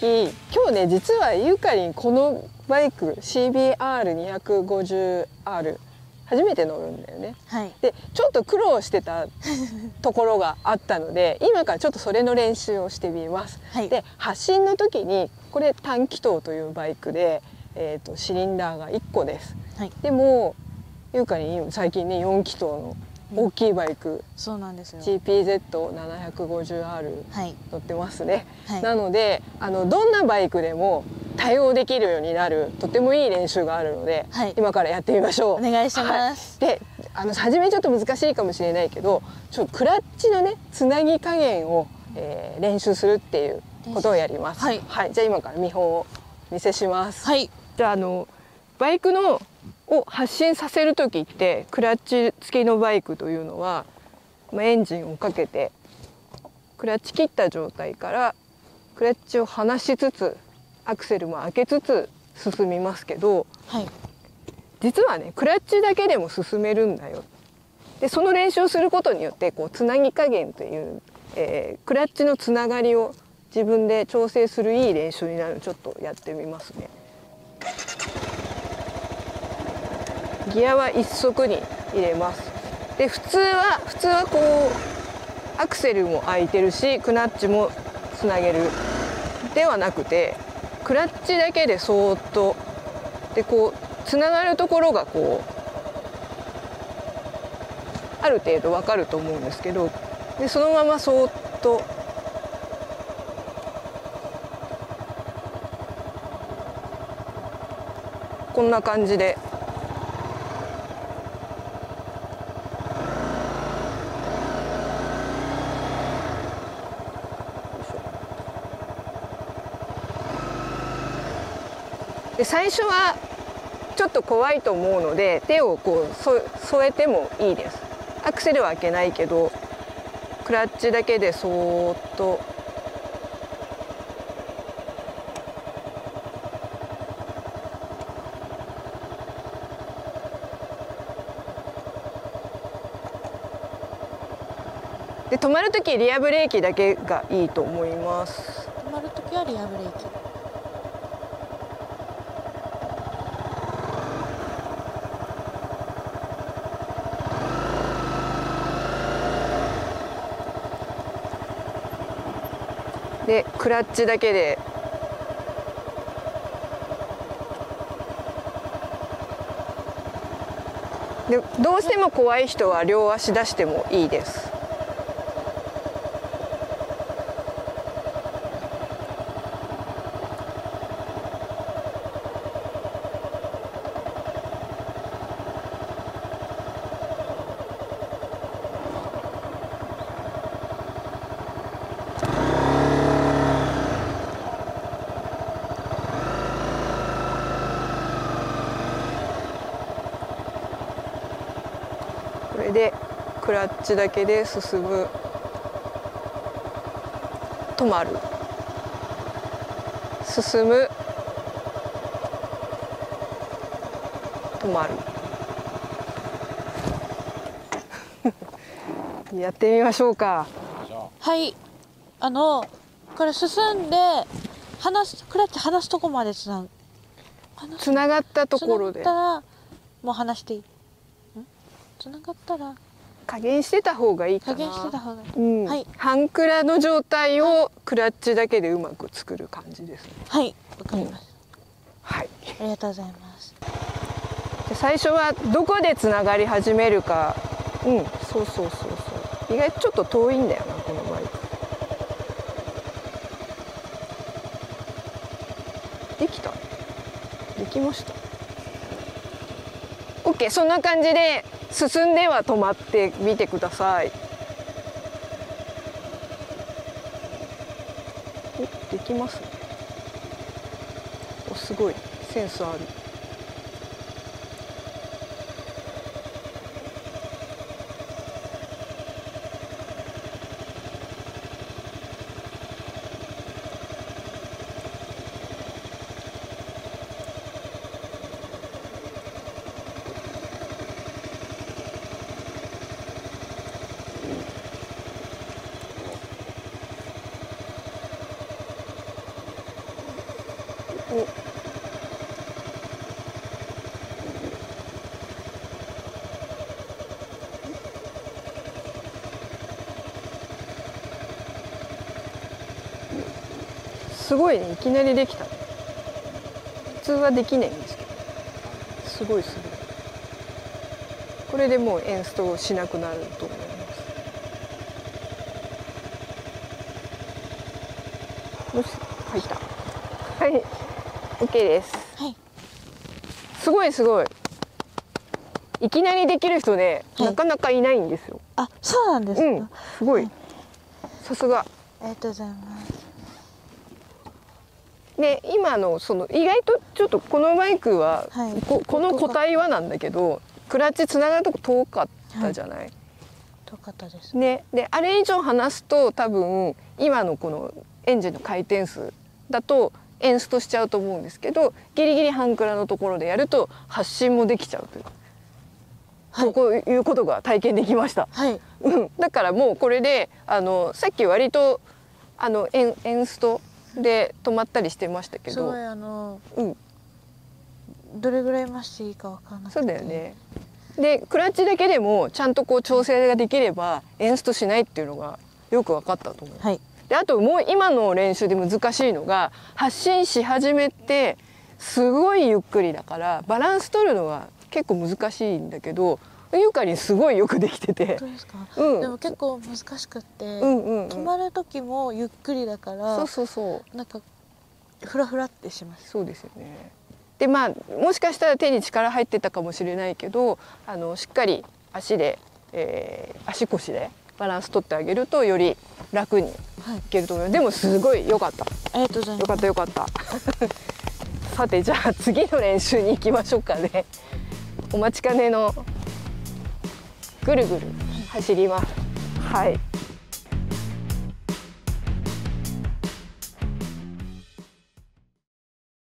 き、今日ね実はゆかりんこのバイク CBR250R 初めて乗るんだよね、はい、でちょっと苦労してたところがあったので今からちょっとそれの練習をしてみます、はい、で発進の時にこれ単気筒というバイクで、シリンダーが1個です、はい、でもゆうかりん最近ね4気筒の大きいバイク、そうなんですよ GPZ750R 乗ってますね、はいはい、なのでどんなバイクでも対応できるようになるとてもいい練習があるので、はい、今からやってみましょう。お願いします、はい、で初めちょっと難しいかもしれないけどちょっとクラッチのねつなぎ加減を、練習するっていうことをやります、はいはい、じゃあ今から見本をお見せします、はい、じゃあバイクを発進させる時ってクラッチ付きのバイクというのはエンジンをかけてクラッチ切った状態からクラッチを離しつつアクセルも開けつつ進みますけど、はい、実はねクラッチだけでも進めるんだよ。でその練習をすることによってつなぎ加減という、クラッチのつながりを自分で調整するいい練習になるのでちょっとやってみますね。ギアは一足に入れます。で普通はこうアクセルも開いてるしクラッチもつなげるではなくてクラッチだけでそーっとでつながるところがある程度わかると思うんですけど、でそのままそーっとこんな感じで。で最初はちょっと怖いと思うので手を添えてもいいです。アクセルは開けないけどクラッチだけでそーっとで止まる時リアブレーキだけがいいと思います。止まる時はリアブレーキ。でクラッチだけでどうしても怖い人は両足出してもいいです。でクラッチだけで進む、止まる、進む、止まるやってみましょうか。はい、これ進んでクラッチ離すとこまでつながったところでもう離していい。つながったら加減してた方がいいかな。加減してた方がいい。うん、はい。半クラの状態をクラッチだけでうまく作る感じですね。はい、わかります。はい。ありがとうございます。最初はどこでつながり始めるか。うん、そう。意外とちょっと遠いんだよなこのバイク。できた。できました。オッケー、そんな感じで。進んでは止まってみてください。できますね。お、すごいセンスある。すごいね、いきなりできたね。普通はできないんですけど、すごいすごい。これでもうエンストしなくなると思います。よし、入った。はい、オッケーです。はい。すごいすごい。いきなりできる人ね、はい、なかなかいないんですよ。あ、そうなんですか。うん、すごい。はい、さすが。ありがとうございます。で今のその意外とちょっとこのバイクは、はい、この個体はなんだけどクラッチつながるとこ遠かったじゃない、はい、遠かったですね。であれ以上離すと多分今のこのエンジンの回転数だとエンストしちゃうと思うんですけど、ギリギリ半クラのところでやると発進もできちゃうというか、はい、こういうことが体験できました、はい、だからもうこれでさっき割とエンストで止まったりしてましたけど、すごいどれぐらい増していいかわからなくて、そうだよね。でクラッチだけでもちゃんとこう調整ができればエンストしないっていうのがよく分かったと思う、はい、であともう今の練習で難しいのが発進し始めてすごいゆっくりだからバランス取るのは結構難しいんだけど、ゆかにすごいよくできてて、本当ですか、うん、でも結構難しくって、止まる時もゆっくりだから、そうそうそう、なんかフラフラってします。そうですよね。でまあもしかしたら手に力入ってたかもしれないけど、しっかり足で、足腰でバランス取ってあげるとより楽にいけると思う。はい、でもすごい良かった。ありがとうございます。良かった良かった。さてじゃあ次の練習に行きましょうかね。お待ちかねの。ぐるぐる走ります。はい。